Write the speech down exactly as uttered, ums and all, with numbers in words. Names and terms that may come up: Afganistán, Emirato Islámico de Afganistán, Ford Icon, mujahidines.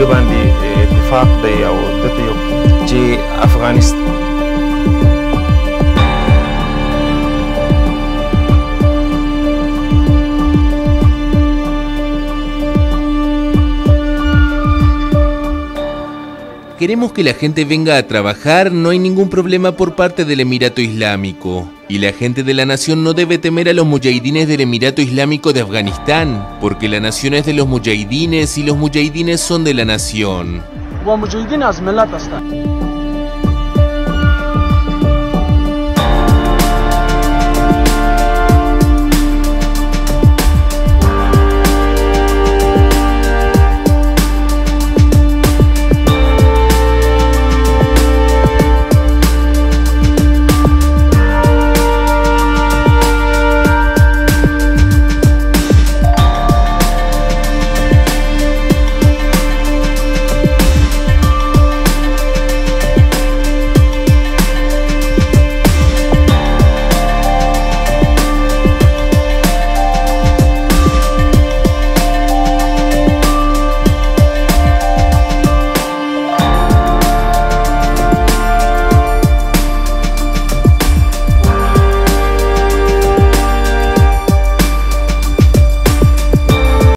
د باندې اتفاق دی او د یو چې افغانستان Queremos que la gente venga a trabajar, no hay ningún problema por parte del Emirato Islámico. Y la gente de la nación no debe temer a los mujahidines del Emirato Islámico de Afganistán, porque la nación es de los mujahidines y los mujahidines son de la nación.